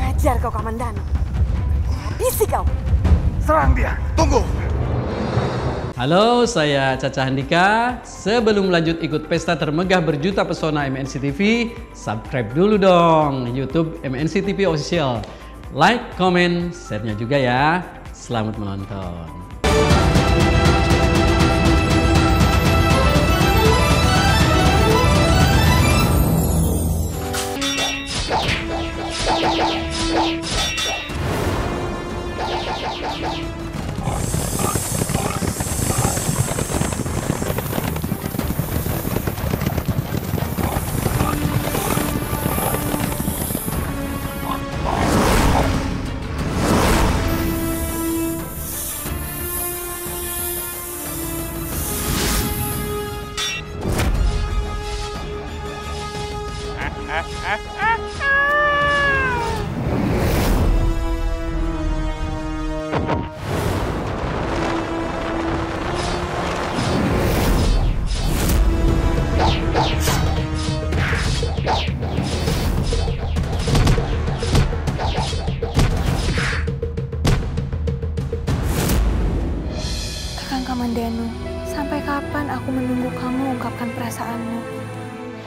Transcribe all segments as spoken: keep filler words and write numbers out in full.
Ngajar kau, Kamandanu. Bisi kau. Serang dia. Tunggu. Halo, saya Caca Handika. Sebelum lanjut ikut pesta termegah berjuta pesona M N C T V, subscribe dulu dong YouTube M N C T V Official. Like, comment, share-nya juga ya. Selamat menonton.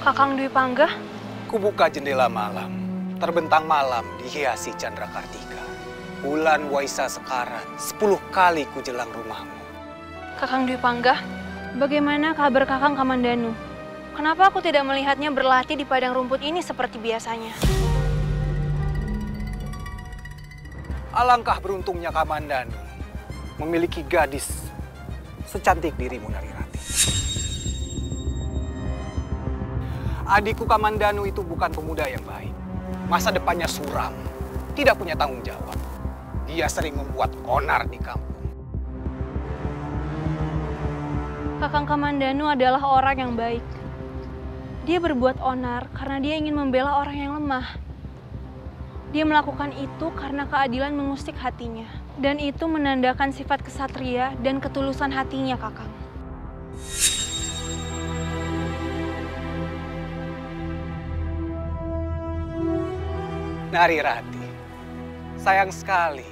Kakang Dewi Panggah? Kubuka jendela malam, terbentang malam dihiasi Chandra Kartika. Bulan Waisa sekarat, sepuluh kali kujelang rumahmu. Kakang Dewi Panggah, bagaimana kabar Kakang Kamandanu? Kenapa aku tidak melihatnya berlatih di padang rumput ini seperti biasanya? Alangkah beruntungnya Kamandanu memiliki gadis secantik dirimu, Narirati. Adikku Kamandanu itu bukan pemuda yang baik. Masa depannya suram, tidak punya tanggung jawab. Dia sering membuat onar di kampung. Kakang Kamandanu adalah orang yang baik. Dia berbuat onar karena dia ingin membela orang yang lemah. Dia melakukan itu karena keadilan mengusik hatinya. Dan itu menandakan sifat kesatria dan ketulusan hatinya, Kakang. Narirati, sayang sekali.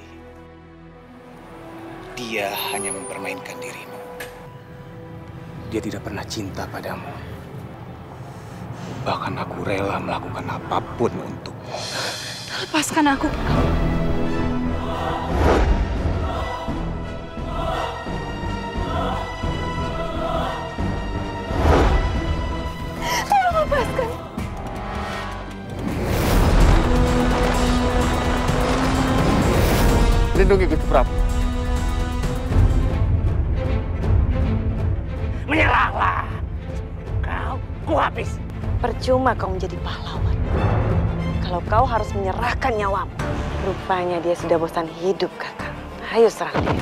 Dia hanya mempermainkan dirimu. Dia tidak pernah cinta padamu. Bahkan aku rela melakukan apapun untukmu. Lepaskan aku. Lindungi Gusti Prabu. Menyerahlah. Kau, ku habis. Percuma kau menjadi pahlawan. Kalau kau harus menyerahkan nyawamu. Rupanya dia sudah bosan hidup, Kakak. Ayo serang dia.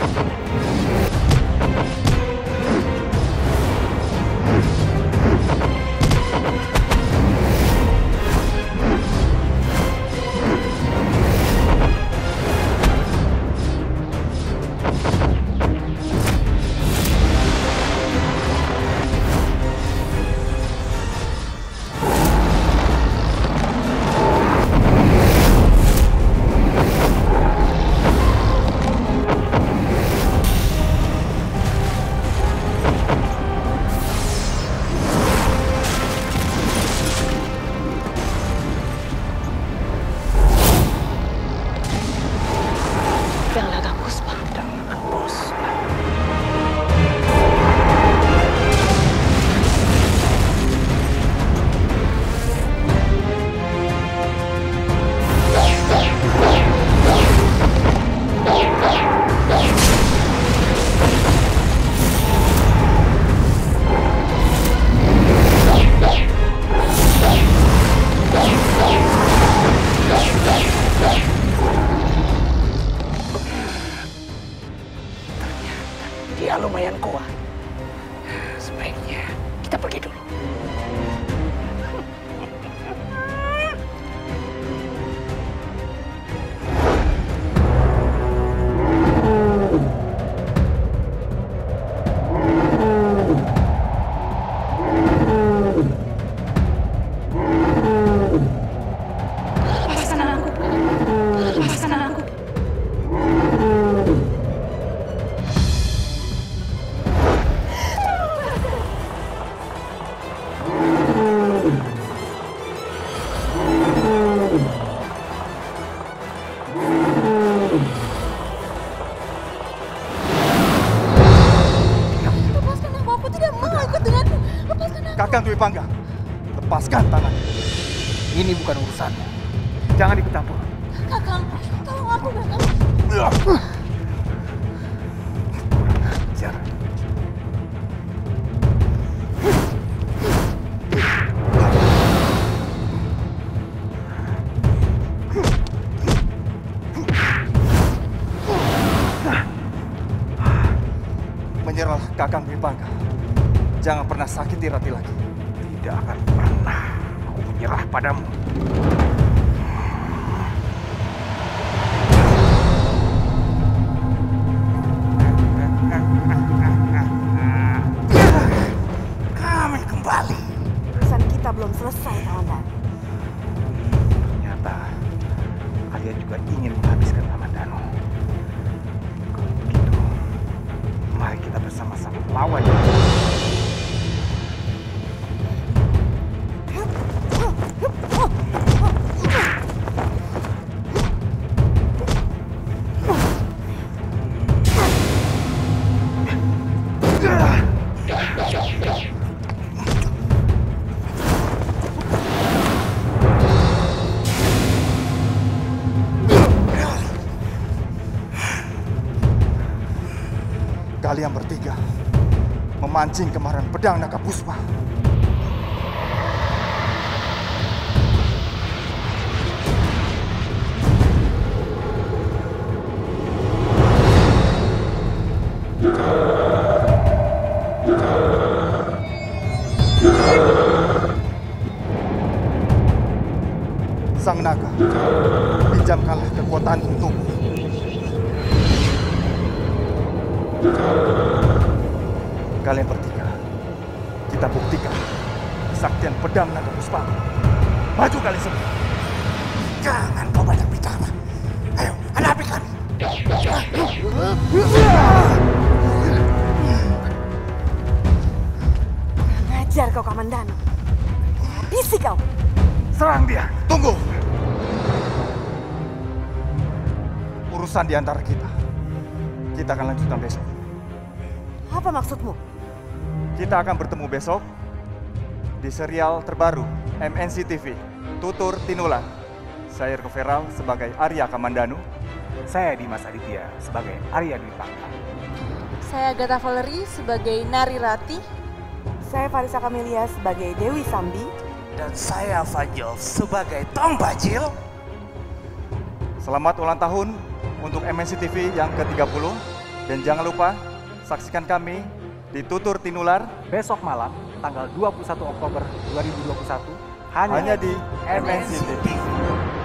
Kakang Dewi Panggah, lepaskan tangannya. Ini bukan urusannya. Jangan ikut campur. Kakang, tolong aku, Kakang. Jangan. Menyerah Kakang Dewi Panggah. Jangan pernah sakiti Rati lagi. Tidak akan pernah aku menyerah padamu. Kalian bertiga memancing kemarahan pedang Naga Busma. Sang Naga, pinjamkanlah kekuatan untukmu. Kalian bertiga, kita buktikan kesaktian pedang Naga Puspa. Maju kalian semua. Jangan kau banyak bicara. Ayo, hadapi kami. Ngajar kau, Kamandanu. Habisi kau. Serang dia. Tunggu. Urusan di antara kita, kita akan lanjutkan besok. Apa maksudmu? Kita akan bertemu besok di serial terbaru M N C T V, Tutur Tinular. Saya Irko Feral sebagai Arya Kamandanu. Saya Dimas Aditya sebagai Arya Dwi Pangkat. Saya Agata Valerie sebagai Nari Rati. Saya Farisa Kamilia sebagai Dewi Sambi. Dan saya Fajol sebagai Tong Bajil. Selamat ulang tahun untuk M N C T V yang ke tiga puluh. Dan jangan lupa saksikan kami di Tutur Tinular besok malam tanggal dua puluh satu Oktober dua ribu dua puluh satu hanya, hanya di M N C T V.